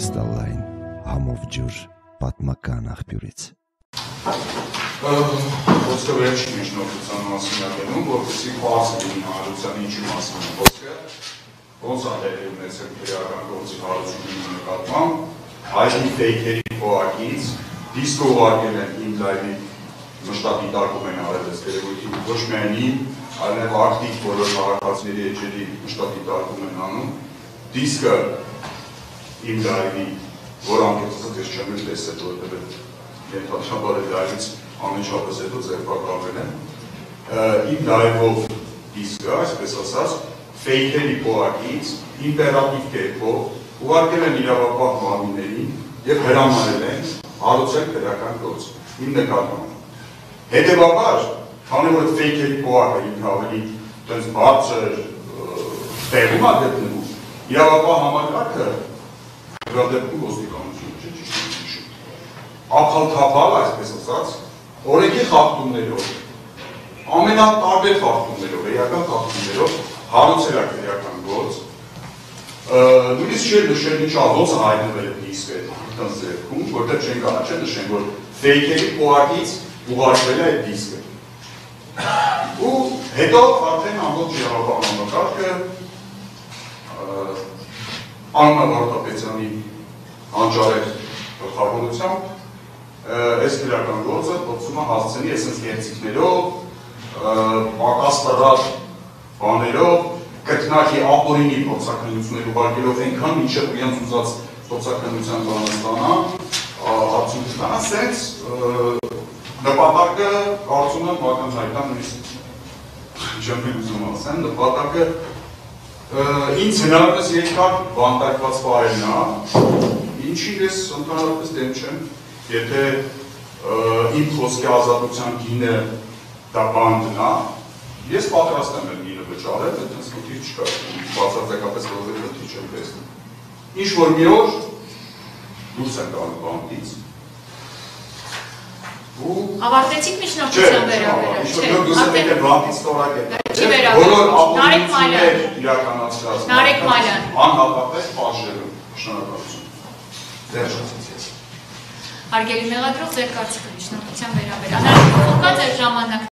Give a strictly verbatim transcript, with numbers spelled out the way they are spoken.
Կրիստալային, համով ջուր, պատմական աղբյուրից։ Ոսկը վերջ միջնորդության մասին ատենում, որպեսի պարս լինի հարության ինչի մասին է ոսկը, ոնց ալելի ունեցեք իրական գործի հարությունի նկատման, այժմի տեյքերի կողակից, դիսկո ուղարկել են իմ լայվի մշտապի տարկում են արել ես կերևույթի ոչ միանի, այլև ակտիկ բոլոր հաղաքացների էջերի մշտատի տարկում են անում, դիսկը իմ դայվի, որ անգետսը ձեզ չեմ էլ տես հետո հետև էլ ենթանշաբար է դայվից աննչապես հետո ձերպակարվել են, իմ դայվով դիսկը, այսպես ասաց, վեյքերի պողակից, իմպերատիվ կերպով ուղարկել են իրավապահ մարմիններին և հրամանել են հարուցել կրական գործ, իմ նկարմանը։ Հետևաբար, քանի որ վեյքերի պողակը իմ հավելի տենց բարձր տեղում ադետնում Իրավապահ համակարգը գրադեպքում ոստիկանություն չէ չիշտ չիշտ։ Ափալթափալ այսպես ասաց, օրենքի խախտումներով, ամենատարբեր խախտումներով, էական խախտումներով հարուցել է իրական գործ, նույնիսկ չէր նշել ինչ աղոց հայտնվել է դիսկը տենց ձեռքում, որտեղ չենք առաջ է նշենք, որ ֆեյքերի պողակից ուղարկվել է դիսկը։ Ու հետո արդեն ամբողջ իրավապահ համակարգը Աննա Վարդապետյանի հանճարեր խարհանությամբ, այս գրական գործը պտցումը հասցնի ես ընց գերցիքներով, ակաստարար բաներով, կրկնակի ապորինի պտցականություններ ուղարկերով ենքան ինչև ույանց ուզած պտցականության բանստանա, հարցունքնան սենց նպատակը կարծում եմ բականցայտան նույստ ճմպի ուզում ասեն, նպատակը Ինձ հնարպես երկար բանտարկված պահելն է, ինչին ես ընդհանրապես դեմ չեմ, եթե իմ խոսքի ազատության գինը դա բանդն է, ես պատրաստ եմ եմ գինը վճարել, այդպես մտիր չկա, բացարձակապես որձեր մտիր չեմ տեսնում։ Ինչ որ մի օր դուրս են գալու բանտից, Ավարտեցիք միջնակցության վերաբերյալ։ Չէ, ինչ որ դուք եք եկել բանտից ստորակ է։ Չի վերաբերվում։ Նարեկ Մալյան։ Անհապապես բաժելու։ Շնորհակալություն։ Ձեր շնորհիվ։ Հարգելի մեղադրող, ձեր կարծիքը միջնակցության վերաբերյալ։ Հնարավոր է ժամանակ